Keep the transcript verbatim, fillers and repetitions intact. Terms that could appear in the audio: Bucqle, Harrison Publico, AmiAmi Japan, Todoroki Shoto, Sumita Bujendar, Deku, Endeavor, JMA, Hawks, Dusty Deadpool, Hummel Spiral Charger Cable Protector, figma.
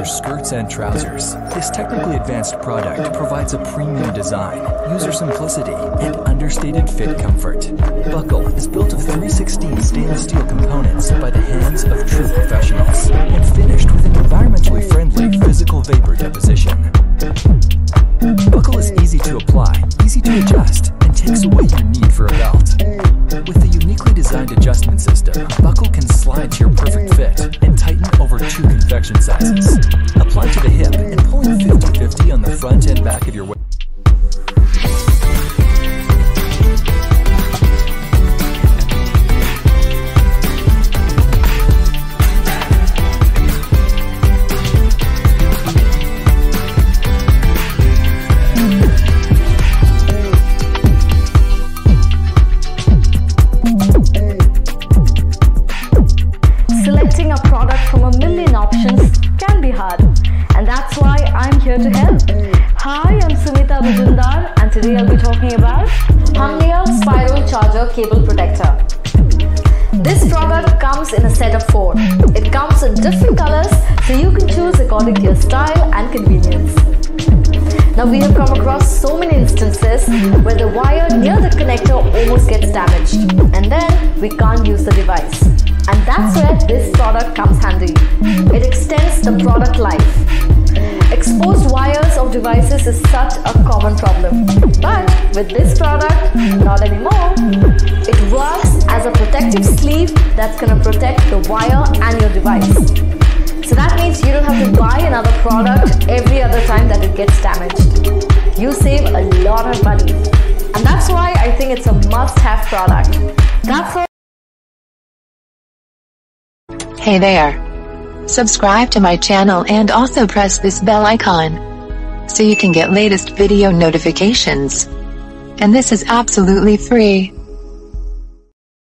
your skirts and trousers. This technically advanced product provides a premium design, user simplicity, and understated fit comfort. Buckle is built of three sixteenths stainless steel components by the hands of true professionals and finished with an environmentally friendly physical vapor deposition. Buckle is easy to apply, easy to adjust, and takes away your need for a belt. With the uniquely designed adjustment system, buckle can slide to your perfect fit and tighten over two confection sizes. Apply to the hip and pulling fifty fifty on the front and back of your waist. Selecting a product from a million options can be hard, and that's why I'm here to help. Hi, I'm Sumita Bujendar, and today I'll be talking about Hummel Spiral Charger Cable Protector. This product comes in a set of four. It comes in different colors, so you can choose according to your style and convenience. Now, we have come across so many instances where the wire near the connector almost gets damaged, and then we can't use the device. And that's where this product comes handy. It extends the product life. Exposed wires of devices is such a common problem, but with this product, not anymore. It works as a protective sleeve that's gonna protect the wire and your device. So that means you don't have to buy another product every other time that it gets damaged. You save a lot of money. And that's why I think it's a must-have product. That's why... Hey there! Subscribe to my channel and also press this bell icon, so you can get latest video notifications. And this is absolutely free.